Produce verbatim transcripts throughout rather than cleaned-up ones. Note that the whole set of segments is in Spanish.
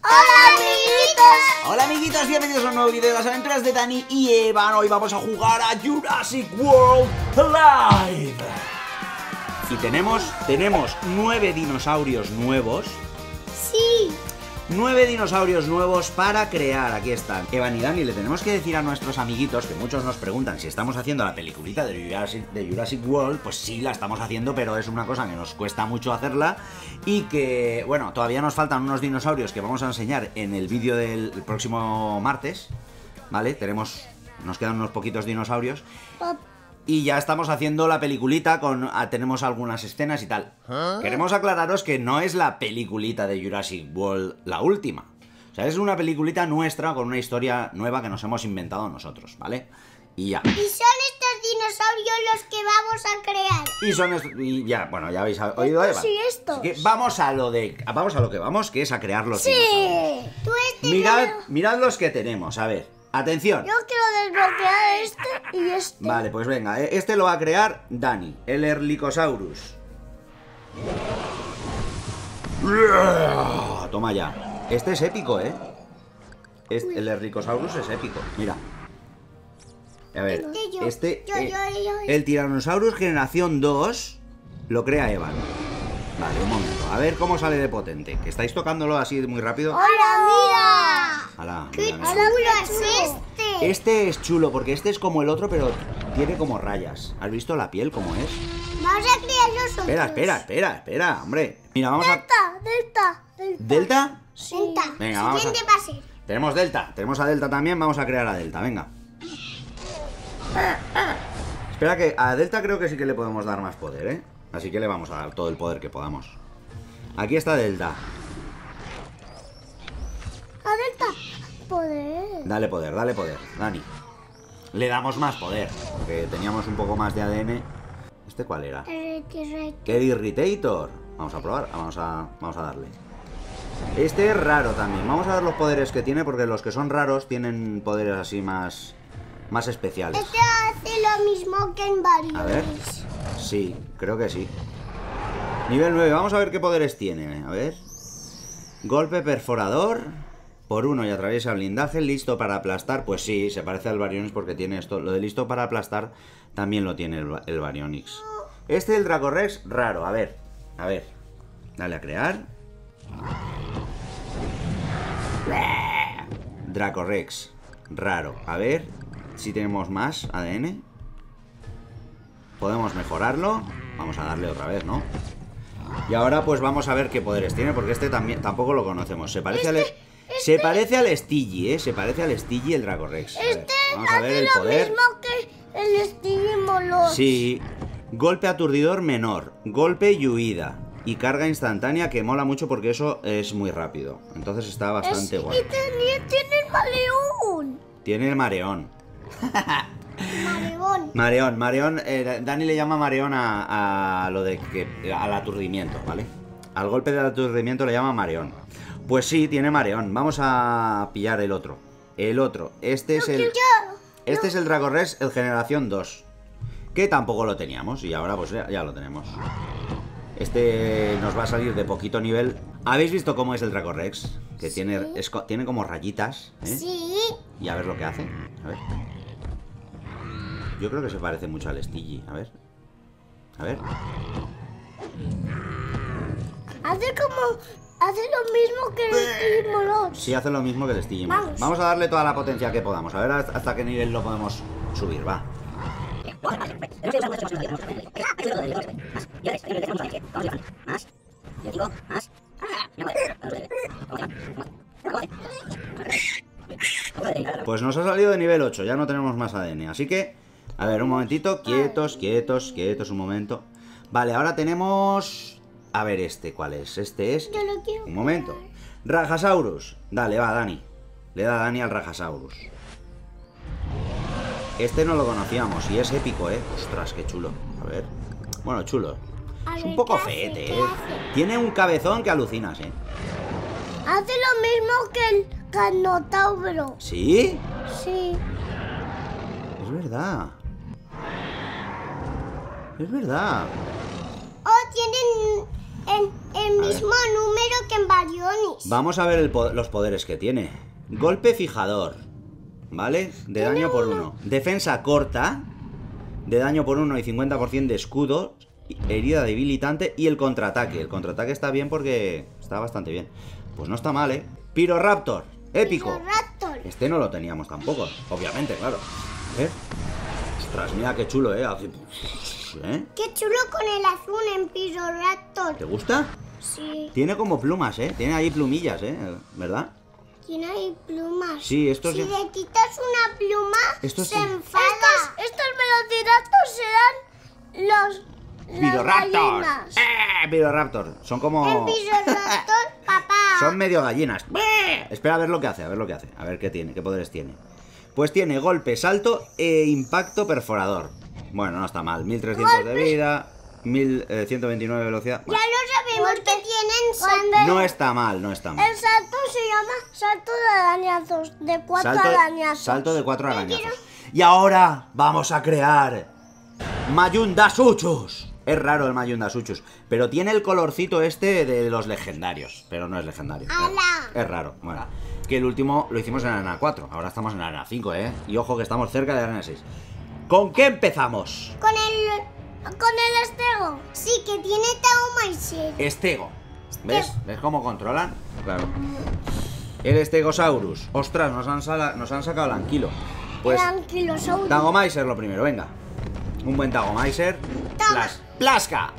¡Hola, amiguitos! Hola, amiguitos, bienvenidos a un nuevo vídeo de las aventuras de Dani y Evan. Hoy vamos a jugar a Jurassic World Alive. Y tenemos, tenemos nueve dinosaurios nuevos. Sí. Nueve dinosaurios nuevos para crear. Aquí están. Evan y Dani, le tenemos que decir a nuestros amiguitos, que muchos nos preguntan si estamos haciendo la peliculita de Jurassic, de Jurassic World. Pues sí, la estamos haciendo, pero es una cosa que nos cuesta mucho hacerla. Y que, bueno, todavía nos faltan unos dinosaurios que vamos a enseñar en el vídeo del el próximo martes, ¿vale? Tenemos, nos quedan unos poquitos dinosaurios. Y ya estamos haciendo la peliculita con... Ah, tenemos algunas escenas y tal. ¿Ah? Queremos aclararos que no es la peliculita de Jurassic World la última. O sea, es una peliculita nuestra con una historia nueva que nos hemos inventado nosotros, ¿vale? Y ya. Y son estos dinosaurios los que vamos a crear. Y son estos... Y ya, bueno, ya habéis oído, Eva. Sí, esto. Así que vamos a lo de... Vamos a lo que vamos, que es a crear los sí. dinosaurios. Tú este mirad, no... mirad los que tenemos, a ver. Atención. Yo quiero desbloquear este y este. Vale, pues venga, este lo va a crear Dani, el Erlikosaurus. Toma ya. Este es épico, ¿eh? Este, el Erlikosaurus es épico, mira. A ver, este, eh, el Tyrannosaurus Generación dos lo crea Evan. Vale, un momento, a ver cómo sale de potente. Que estáis tocándolo así muy rápido. ¡Hola, mira! Alá, ¿Qué chulo es este? Este es chulo porque este es como el otro, pero tiene como rayas. ¿Has visto la piel como es? Vamos a crear los otros. Espera, espera, espera, espera, hombre. Mira, vamos Delta, a... Delta, Delta. ¿Delta? Sí. Delta. Venga, vamos a... Tenemos Delta, tenemos a Delta también, vamos a crear a Delta, venga. Ah, ah. Espera que a Delta creo que sí que le podemos dar más poder, ¿eh? Así que le vamos a dar todo el poder que podamos. Aquí está Delta. A Delta, poder. Dale poder, dale poder, Dani. Le damos más poder, porque teníamos un poco más de A D N. ¿Este cuál era? El Irritator. Vamos a probar, vamos a, vamos a darle. Este es raro también. Vamos a ver los poderes que tiene, porque los que son raros tienen poderes así más, más especiales. Este hace lo mismo que en Baryonyx. A ver. Sí, creo que sí. Nivel nueve, vamos a ver qué poderes tiene. A ver. Golpe perforador. Por uno y atraviesa blindaje, listo para aplastar. Pues sí, se parece al Baryonyx porque tiene esto. Lo de listo para aplastar también lo tiene el, el Baryonyx. Este, el Dracorex, raro. A ver, a ver. Dale a crear. Dracorex, raro. A ver si tenemos más A D N. Podemos mejorarlo. Vamos a darle otra vez, ¿no? Y ahora pues vamos a ver qué poderes tiene, porque este también tampoco lo conocemos. Se parece este... al... Se parece al Stiggy, ¿eh? Se parece al Stiggy el Dracorex. Este hace lo mismo que el Stiggy molón. Sí. Golpe aturdidor menor. Golpe y huida. Y carga instantánea, que mola mucho porque eso es muy rápido. Entonces está bastante guay. Y tiene el mareón. Tiene el mareón. Mareón. Mareón, mareón. Eh, Dani le llama mareón a, a lo de que... al aturdimiento, ¿vale? Al golpe del aturdimiento le llama mareón. Pues sí, tiene mareón. Vamos a pillar el otro. El otro. Este es el... Este es el Dracorex, el Generación dos. Que tampoco lo teníamos. Y ahora pues ya, ya lo tenemos. Este nos va a salir de poquito nivel. ¿Habéis visto cómo es el Dracorex? Que sí. tiene, es, tiene como rayitas, ¿eh? Sí. Y a ver lo que hace. A ver. Yo creo que se parece mucho al Stiggy. A ver. A ver. Hace como... Hace lo mismo que el Stiggy molón. Sí, hace lo mismo que el Stiggy molón. Vamos. Vamos a darle toda la potencia que podamos. A ver hasta qué nivel lo podemos subir, va. Pues nos ha salido de nivel ocho. Ya no tenemos más A D N. Así que, a ver, un momentito. Quietos, quietos, quietos un momento. Vale, ahora tenemos... A ver este, ¿cuál es? Este es... Yo lo quiero. Un momento. Rajasaurus. Dale, va, Dani. Le da Dani al Rajasaurus. Este no lo conocíamos y es épico, ¿eh? Ostras, qué chulo. A ver. Bueno, chulo. A es ver, un poco feete, ¿eh? Hace. Tiene un cabezón que alucinas, ¿eh? Hace lo mismo que el Carnotauro. ¿Sí? Sí. Es verdad. Es verdad. Oh, tienen... el, el mismo número que en Baryonyx. Vamos a ver el, los poderes que tiene. Golpe fijador, ¿vale? De daño por uno. Defensa corta, de daño por uno y cincuenta por ciento de escudo. Herida debilitante y el contraataque. El contraataque está bien porque está bastante bien. Pues no está mal, ¿eh? Pyroraptor, épico. Pyroraptor. Este no lo teníamos tampoco, obviamente, claro. ¿Eh? Ostras, mira qué chulo, ¿eh? ¿eh? Qué chulo con el azul en Pyroraptor. ¿Te gusta? Sí. Tiene como plumas, ¿eh? Tiene ahí plumillas, ¿eh? ¿Verdad? Tiene ahí plumas. Sí, estos... Si ya... le quitas una pluma, estos se enfada. Estos, estos velociraptors serán los... Pyroraptor. ¡Eh! Pyroraptor. Son como... El Pyroraptor, papá. Son medio gallinas. ¡Bee! Espera a ver lo que hace, a ver lo que hace. A ver qué tiene, qué poderes tiene. Pues tiene golpe, salto e impacto perforador. Bueno, no está mal. mil trescientos golpe. De vida, mil ciento veintinueve de velocidad. Bueno. Ya lo sabemos que tienen salto. No está mal, no está mal. El salto se llama salto de arañazos. De cuatro salto, arañazos. Salto de cuatro arañazos. Y ahora vamos a crear... Mayundasuchus. Es raro el Mayundasuchus, pero tiene el colorcito este de los legendarios. Pero no es legendario. ¡Ala! Es raro. Bueno, que el último lo hicimos en la arena cuatro. Ahora estamos en la arena cinco, ¿eh? Y ojo que estamos cerca de la arena seis. ¿Con qué empezamos? Con el... Con el Estego. Sí, que tiene Tauma y Sed. Estego. ¿Ves? Estego. ¿Ves cómo controlan? Claro. El Estegosaurus. Ostras, nos han, sala... nos han sacado el anquilo. Pues... El anquilosaurus. Dagomaiser lo primero, venga. Un buen Dagomaiser. Plas, ¡Plasca!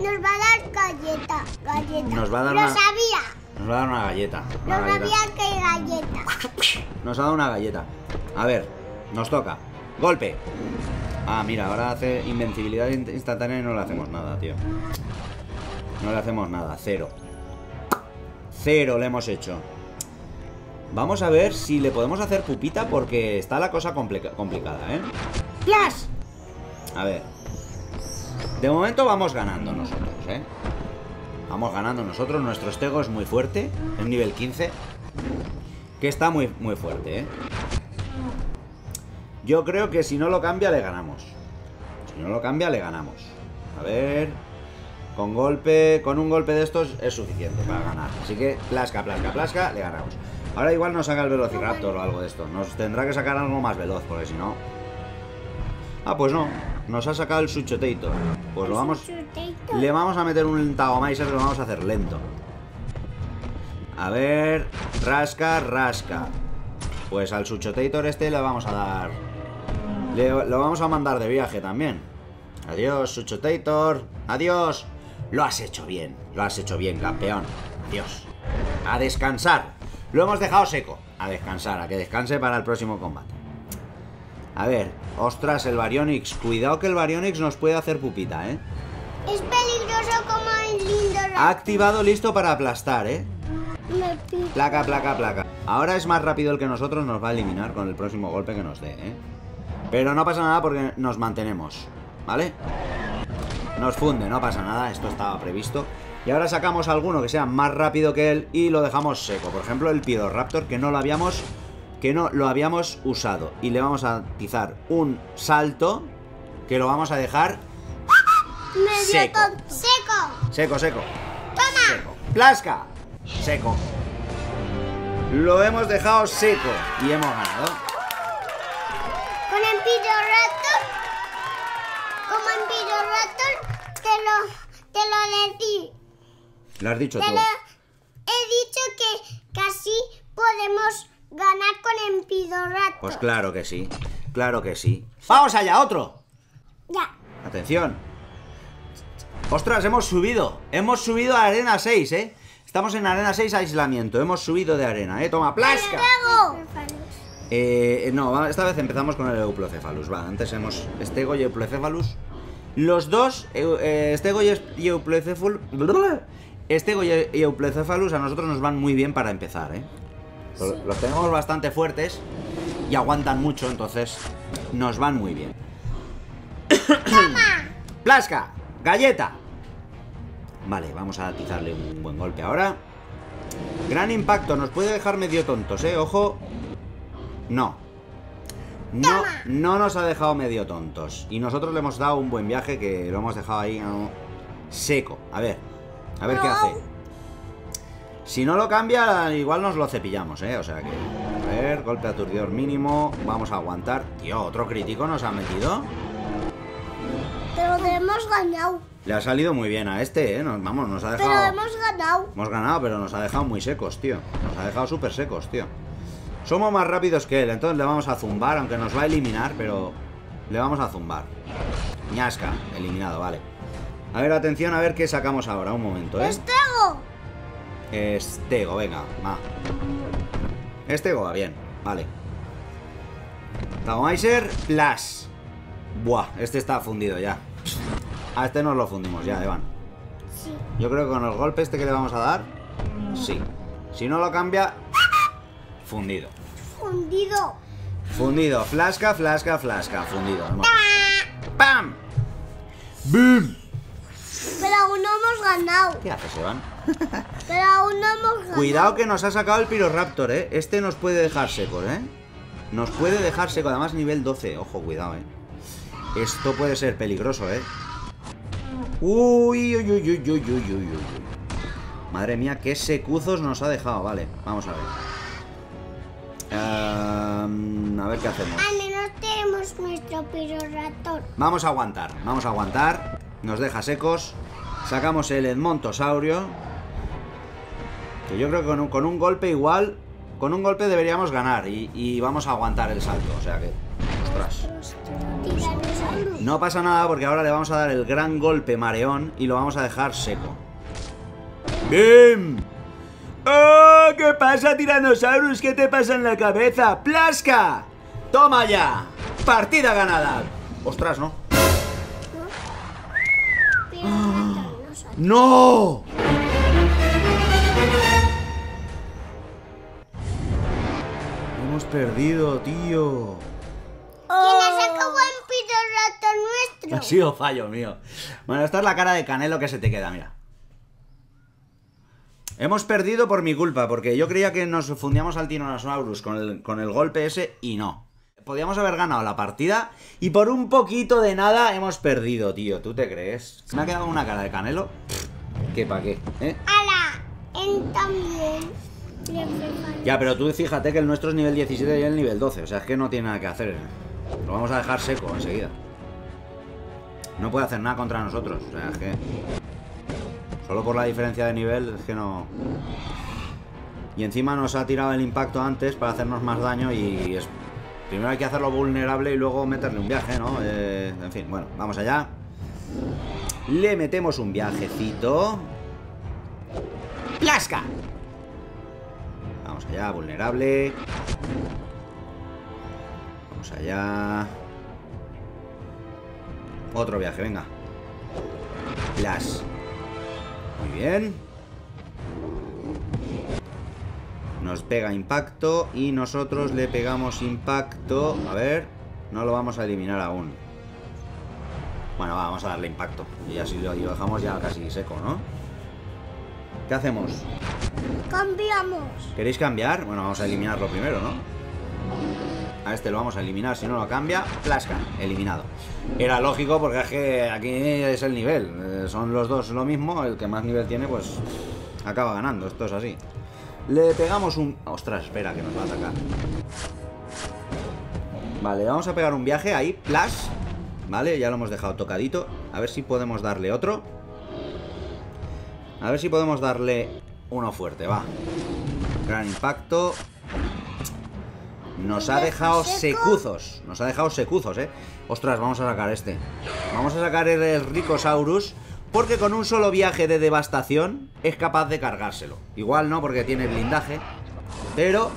Nos va a dar galleta. Galleta. Nos va a dar Lo una, sabía. Nos va a dar una galleta. Una Lo galleta. sabía que galleta. Nos ha dado una galleta. A ver, nos toca. Golpe. Ah, mira, ahora hace invencibilidad instantánea y no le hacemos nada, tío. No le hacemos nada. Cero. Cero le hemos hecho. Vamos a ver si le podemos hacer pupita porque está la cosa complica complicada, ¿eh? ¡Plas! A ver. De momento vamos ganando nosotros, ¿eh? Vamos ganando nosotros. Nuestro Estego es muy fuerte. Es nivel quince. Que está muy, muy fuerte, ¿eh? Yo creo que si no lo cambia, le ganamos. Si no lo cambia, le ganamos. A ver... Con golpe... Con un golpe de estos es suficiente para ganar. Así que, plasca, plasca, plasca, le ganamos. Ahora igual nos saca el Velociraptor o algo de esto. Nos tendrá que sacar algo más veloz, porque si no... Ah, pues no. Nos ha sacado el Suchotator. Pues lo vamos... Suchotator. Le vamos a meter un Dagomaiser que lo vamos a hacer lento. A ver... Rasca, rasca. Pues al Suchotator este le vamos a dar... Le, lo vamos a mandar de viaje también. Adiós, Suchotator. Adiós. Lo has hecho bien. Lo has hecho bien, campeón. Adiós. A descansar. Lo hemos dejado seco. A descansar. A que descanse para el próximo combate. A ver, ostras, el Baryonyx. Cuidado que el Baryonyx nos puede hacer pupita, ¿eh? Es peligroso como el lindo rato. Ha activado listo para aplastar, ¿eh? Placa, placa, placa. Ahora es más rápido el que nosotros, nos va a eliminar con el próximo golpe que nos dé, ¿eh? Pero no pasa nada porque nos mantenemos, ¿vale? Nos funde, no pasa nada, esto estaba previsto. Y ahora sacamos alguno que sea más rápido que él y lo dejamos seco. Por ejemplo, el Pyroraptor, que no lo habíamos... Que no lo habíamos usado. Y le vamos a atizar un salto que lo vamos a dejar seco. Seco. Seco, seco. Toma. Seco. Plasca. Seco. Lo hemos dejado seco. Y hemos ganado. Con el Pyroraptor. Como el Pyroraptor te lo, te lo decí. Lo has dicho te tú. Lo, he dicho que casi podemos... Ganar con el Pyroraptor. Pues claro que sí, claro que sí. ¡Vamos allá, otro! Ya. Atención. Ostras, hemos subido. Hemos subido a arena seis, ¿eh? Estamos en arena seis aislamiento. Hemos subido de arena, ¿eh? Toma, plasca. Eh, no, esta vez empezamos con el Euplocephalus. Va, antes hemos Estego y Euplocephalus. Los dos, eh, Estego y Euplocephalus. Estego y Euplocephalus a nosotros nos van muy bien para empezar, ¿eh? Sí. Los tenemos bastante fuertes y aguantan mucho, entonces nos van muy bien. ¡Toma! ¡Plasca! ¡Galleta! Vale, vamos a atizarle un buen golpe ahora. Gran impacto, nos puede dejar medio tontos, ¿eh? Ojo. No. No, no nos ha dejado medio tontos. Y nosotros le hemos dado un buen viaje que lo hemos dejado ahí seco. A ver, A ver qué hace. Si no lo cambia, igual nos lo cepillamos, ¿eh? O sea que... A ver, golpe aturdidor mínimo. Vamos a aguantar. Tío, otro crítico nos ha metido. Pero le hemos ganado. Le ha salido muy bien a este, ¿eh? Nos, vamos, nos ha dejado... Pero hemos ganado. Hemos ganado, pero nos ha dejado muy secos, tío. Nos ha dejado súper secos, tío. Somos más rápidos que él, entonces le vamos a zumbar. Aunque nos va a eliminar, pero... Le vamos a zumbar. Ñasca, eliminado, vale. A ver, atención, a ver qué sacamos ahora. Un momento, ¿eh? Estego. Estego, venga, va. Estego va bien, vale. Tagomizer, Plas. Buah, este está fundido ya. A este nos lo fundimos ya, Evan. Sí. Yo creo que con el golpe este que le vamos a dar. Sí. Si no lo cambia. Fundido. Fundido. Fundido, flasca, flasca, flasca. Fundido, hermano. ¡Pam! ¡Bum! Pero aún no hemos ganado. ¿Qué haces, Evan? Pero aún no hemos ganado. Cuidado que nos ha sacado el Pyroraptor, ¿eh? Este nos puede dejar secos, ¿eh? Nos puede dejar secos, además nivel doce. Ojo, cuidado, ¿eh? Esto puede ser peligroso, ¿eh? Uy, uy, uy, uy, uy, uy, uy, uy. Madre mía, qué secuzos nos ha dejado. Vale, vamos a ver. Um, a ver qué hacemos. Al menos tenemos nuestro Pyroraptor. Vamos a aguantar, vamos a aguantar. Nos deja secos. Sacamos el Edmontosaurio. Que yo creo que con un, con un golpe igual. Con un golpe deberíamos ganar. Y, y vamos a aguantar el salto. O sea que... Ostras. No pasa nada porque ahora le vamos a dar el gran golpe mareón. Y lo vamos a dejar seco. ¡Bien! ¡Oh! ¿Qué pasa, Tyrannosaurus? ¿Qué te pasa en la cabeza? ¡Plasca! ¡Toma ya! ¡Partida ganada! Ostras, ¿no? ¡No! Hemos perdido, tío. ¿Quién ha sacado el Pyroraptor nuestro? Ha sido fallo mío. Bueno, esta es la cara de Canelo que se te queda, mira. Hemos perdido por mi culpa, porque yo creía que nos fundíamos al Tyrannosaurus con el, con el golpe ese y no. Podíamos haber ganado la partida y por un poquito de nada hemos perdido, tío. ¿Tú te crees? Se me ha quedado una cara de Canelo. ¿Qué pa' qué? ¿Eh? ¡Hala! Él también. Ya, pero tú fíjate que el nuestro es nivel diecisiete y el nivel doce. O sea, es que no tiene nada que hacer. Lo vamos a dejar seco enseguida. No puede hacer nada contra nosotros. O sea, es que... Solo por la diferencia de nivel es que no... Y encima nos ha tirado el impacto antes para hacernos más daño y es... Primero hay que hacerlo vulnerable y luego meterle un viaje, ¿no? Eh, en fin, bueno, vamos allá. Le metemos un viajecito. ¡Plasca! Vamos allá, vulnerable. Vamos allá. Otro viaje, venga. Plas. Muy bien. Nos pega impacto y nosotros le pegamos impacto. A ver, no lo vamos a eliminar aún. Bueno, va, vamos a darle impacto. Y así lo, y lo dejamos ya casi seco, ¿no? ¿Qué hacemos? Cambiamos. ¿Queréis cambiar? Bueno, vamos a eliminarlo primero, ¿no? A este lo vamos a eliminar, si no lo cambia. Plasca, eliminado. Era lógico porque es que aquí es el nivel. Son los dos lo mismo, el que más nivel tiene pues acaba ganando, esto es así. Le pegamos un... Ostras, espera, que nos va a atacar. Vale, vamos a pegar un viaje ahí, plas. Vale, ya lo hemos dejado tocadito. A ver si podemos darle otro. A ver si podemos darle uno fuerte, va. Gran impacto. Nos ha dejado secuzos. Nos ha dejado secuzos, eh. Ostras, vamos a sacar este. Vamos a sacar el Ricosaurus. Porque con un solo viaje de devastación es capaz de cargárselo. Igual no, porque tiene blindaje. Pero...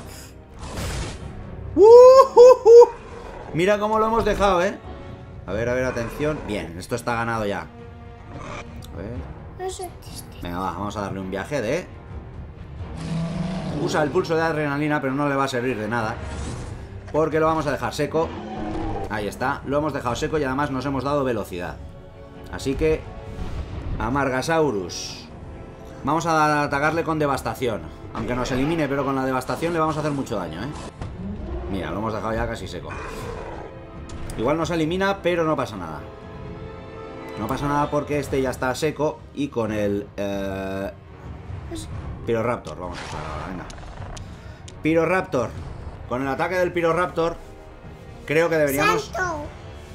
¡Uh, uh, uh! Mira cómo lo hemos dejado, ¿eh? A ver, a ver, atención. Bien, esto está ganado ya. A ver... Venga, va, vamos a darle un viaje de... Usa el pulso de adrenalina, pero no le va a servir de nada. Porque lo vamos a dejar seco. Ahí está, lo hemos dejado seco y además nos hemos dado velocidad. Así que... Amargasaurus. Vamos a atacarle con devastación. Aunque nos elimine, pero con la devastación le vamos a hacer mucho daño, ¿eh? Mira, lo hemos dejado ya casi seco. Igual nos elimina, pero no pasa nada. No pasa nada porque este ya está seco. Y con el... Eh, Pyroraptor, vamos a usar ahora, venga. Pyroraptor. Con el ataque del Pyroraptor creo que deberíamos... ¡Salto!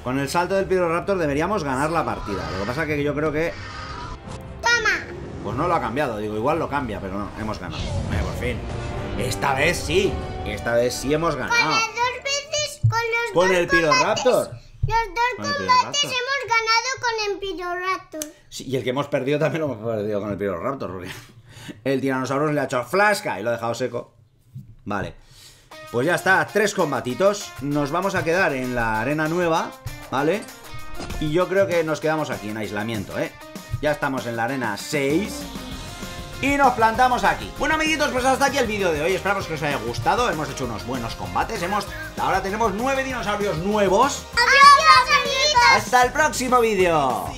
Con el salto del Pyroraptor deberíamos ganar la partida. Lo que pasa es que yo creo que... ¡Toma! Pues no lo ha cambiado, digo, igual lo cambia, pero no, hemos ganado. Bueno, por fin. Esta vez sí. Esta vez sí hemos ganado. Con las dos veces, con los con dos el Pyroraptor. Combates, los dos con combates el hemos ganado con el Pyroraptor. Sí, y el que hemos perdido también lo hemos perdido con el Pyroraptor, porque el Tyrannosaurus le ha hecho flasca y lo ha dejado seco. Vale. Pues ya está, tres combatitos. Nos vamos a quedar en la arena nueva, ¿vale? Y yo creo que nos quedamos aquí en aislamiento, ¿eh? Ya estamos en la arena seis y nos plantamos aquí. Bueno, amiguitos, pues hasta aquí el vídeo de hoy. Esperamos que os haya gustado. Hemos hecho unos buenos combates. Hemos... Ahora tenemos nueve dinosaurios nuevos. ¡Adiós, amiguitos! ¡Hasta el próximo vídeo!